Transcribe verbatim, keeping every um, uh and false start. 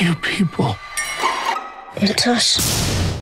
you people? Let us.